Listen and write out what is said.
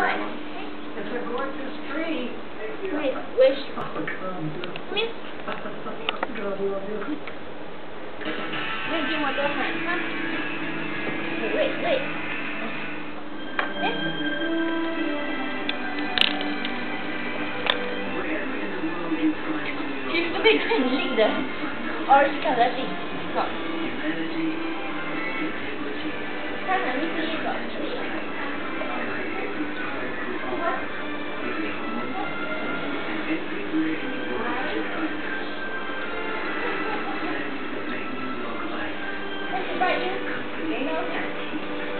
What? If I go up this tree, wait, where's your... Oh, come here. God love you. I'm going to do my girlfriend, huh? Wait, wait. She's the big leader. Or she can't actually talk. Right, you know that.